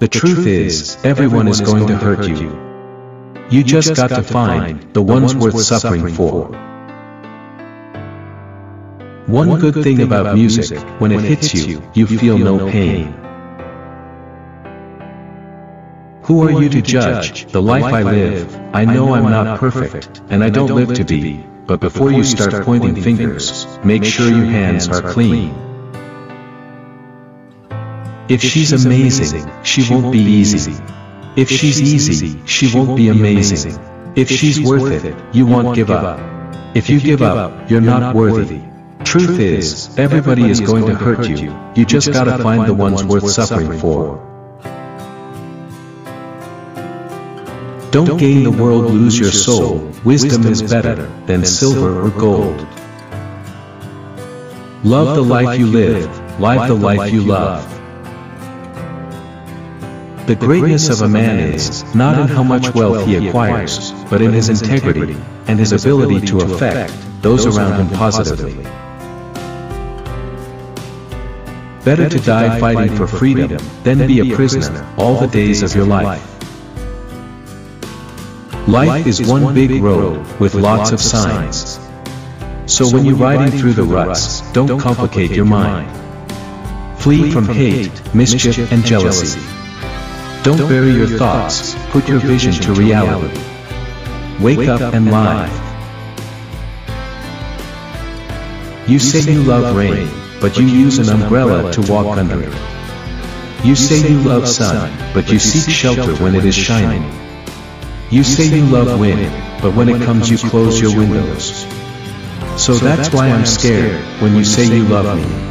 The truth is, everyone is going to hurt you. You just got to find the ones worth suffering for. One good thing about music, when it hits you, you feel no pain. Who are you to judge? The life I live, I know I'm not perfect, and I don't live to be, but before you start pointing fingers, make sure your hands are clean. If she's amazing, she won't be easy. If she's easy, she won't be amazing. If she's worth it, you won't give up. If you give up, you're not worthy. Truth is, everybody is going to hurt you. You just gotta find the ones worth suffering for. Don't gain the world, lose your soul. Wisdom is better than silver or gold. Love the life you live, live the life you love. The greatness of a man is not in how much wealth he acquires, but in his integrity and his ability to affect those around him positively. Better to die fighting for freedom than be a prisoner all the days of your life. Life is one big road with lots of signs. So when you're riding through the ruts, don't complicate your mind. Flee from hate, mischief, and jealousy. Don't bury your thoughts, put your vision to reality. Wake up and live. You say you love rain, but you use an umbrella to walk under it. You say you love sun, but you seek shelter when it is shining. You say you love wind, but when it comes you close your windows. So that's why I'm scared when you say you love me.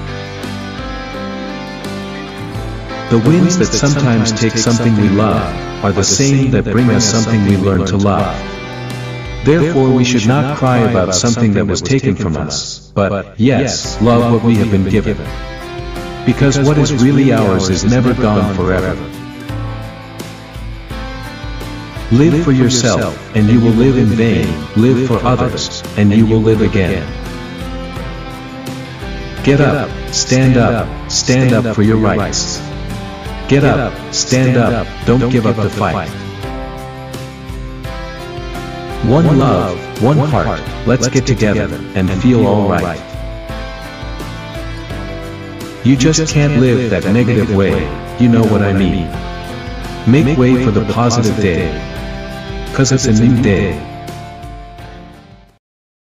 The winds that sometimes take something we love are the same that bring us something we learn to love. Therefore we should not cry about something that was taken from us, but, yes, love what we have been given. Because what is really ours is never gone forever. Live for yourself, and you will live in vain. Live for others, and you will live again. Get up, stand up, stand up for your rights. Get up, stand up, don't give up the fight. One love, one heart, let's get together and feel alright. You just can't live that negative way, you know what I mean. Make way for the positive day, 'cause it's a new day.